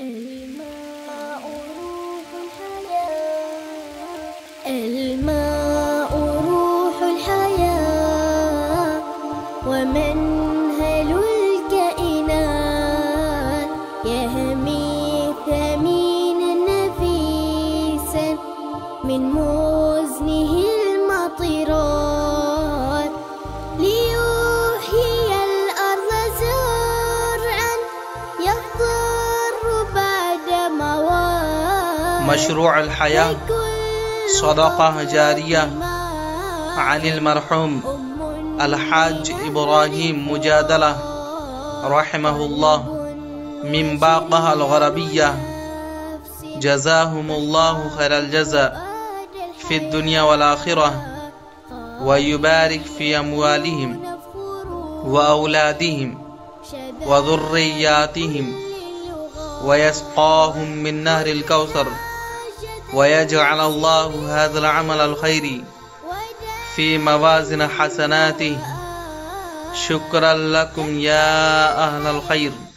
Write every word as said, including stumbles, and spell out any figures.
الماء روح الحياة، الماء روح الحياة ومنهل الكائنات، يهمي ثمينا نفيسا من مزنه المطرات، ليحيي الأرض زرعا يخضر مشروع الحياة. صدقة جارية عن المرحوم الحاج إبراهيم مجادلة رحمه الله من باقها الغربية، جزاهم الله خير الجزاء في الدنيا والآخرة، ويبارك في أموالهم وأولادهم وذرياتهم، ويسقاهم من نهر الكوثر، ويجعل الله هذا العمل الخيري في موازن حسناته. شكرا لكم يا أهل الخير.